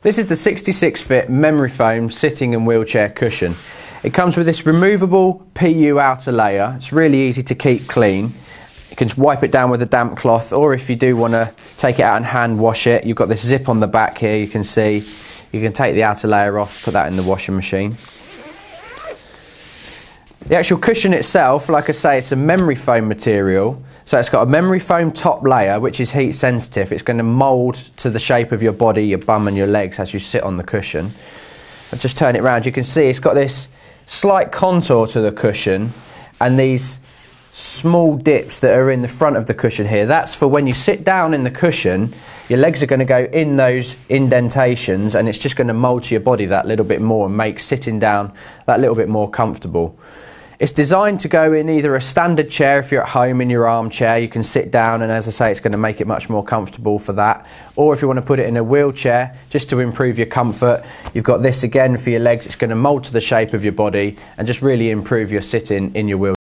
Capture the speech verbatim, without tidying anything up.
This is the sixty-six fit memory foam sitting and wheelchair cushion. It comes with this removable P U outer layer. It's really easy to keep clean. You can wipe it down with a damp cloth, or if you do want to take it out and hand wash it, you've got this zip on the back here, you can see. You can take the outer layer off, put that in the washing machine. The actual cushion itself, like I say, it's a memory foam material. So it's got a memory foam top layer, which is heat sensitive. It's going to mould to the shape of your body, your bum and your legs as you sit on the cushion. I'll just turn it round. You can see it's got this slight contour to the cushion, and these small dips that are in the front of the cushion here, that's for when you sit down in the cushion, your legs are going to go in those indentations, and it's just going to mould to your body that little bit more and make sitting down that little bit more comfortable. It's designed to go in either a standard chair, if you're at home in your armchair you can sit down, and as I say, it's going to make it much more comfortable for that, or if you want to put it in a wheelchair just to improve your comfort, you've got this again for your legs. It's going to mould to the shape of your body and just really improve your sitting in your wheelchair.